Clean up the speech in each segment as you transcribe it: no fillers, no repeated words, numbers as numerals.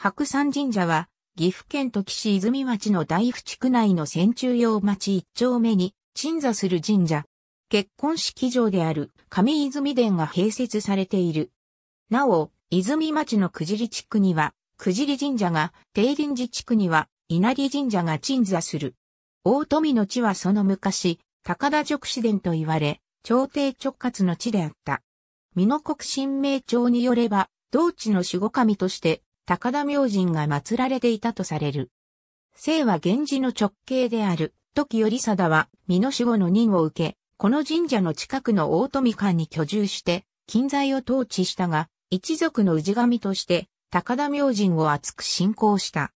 白山神社は、岐阜県土岐市泉町の大府地区内の千中用町一丁目に鎮座する神社。結婚式場である上泉殿が併設されている。なお、泉町の久尻地区には、久尻神社が、定林寺地区には、稲荷神社が鎮座する。大富の地はその昔、高田勅使殿と言われ、朝廷直轄の地であった。美濃国神明帳によれば、同地の守護神として、高田明神が祀られていたとされる。姓は源氏の直系である、時頼貞は、美濃守護の任を受け、この神社の近くの大富間に居住して、近在を統治したが、一族の氏神として、高田明神を厚く信仰した。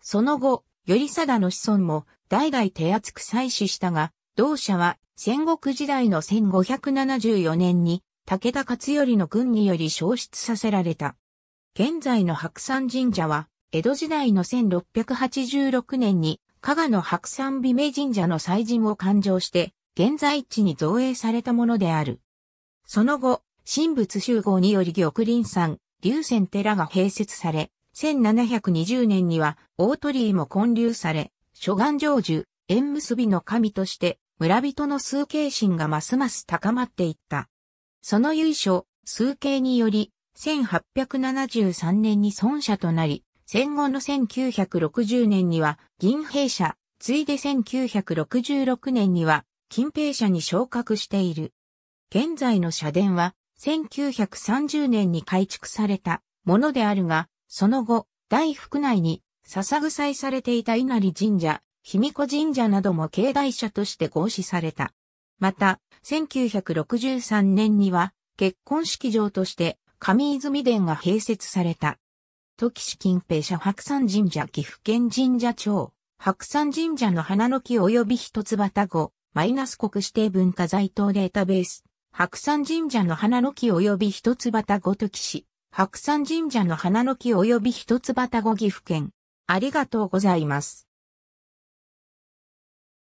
その後、頼貞の子孫も、代々手厚く祭祀したが、同社は、戦国時代の1574年に、武田勝頼の軍により焼失させられた。現在の白山神社は、江戸時代の1686年に、加賀の白山美明神社の祭神を勘定して、現在地に造営されたものである。その後、神仏習合により玉林山、龍泉寺が併設され、1720年には大鳥居も建立され、諸願成就、縁結びの神として、村人の崇敬心がますます高まっていった。その由緒、崇敬により、1873年に村社となり、戦後の1960年には銀兵社、ついで1966年には金兵社に昇格している。現在の社殿は1930年に改築されたものであるが、その後、大府区内に捧ぐ祭されていた稲荷神社、卑弥呼神社なども境内社として合祀された。また、1963年には結婚式場として、上泉殿が併設された。土岐市近平社白山神社岐阜県神社庁白山神社の花の木及び一つ旗後、-国指定文化財等データベース。白山神社の花の木及び一つ旗後土岐市白山神社の花の木及び一つ旗後岐阜県。ありがとうございます。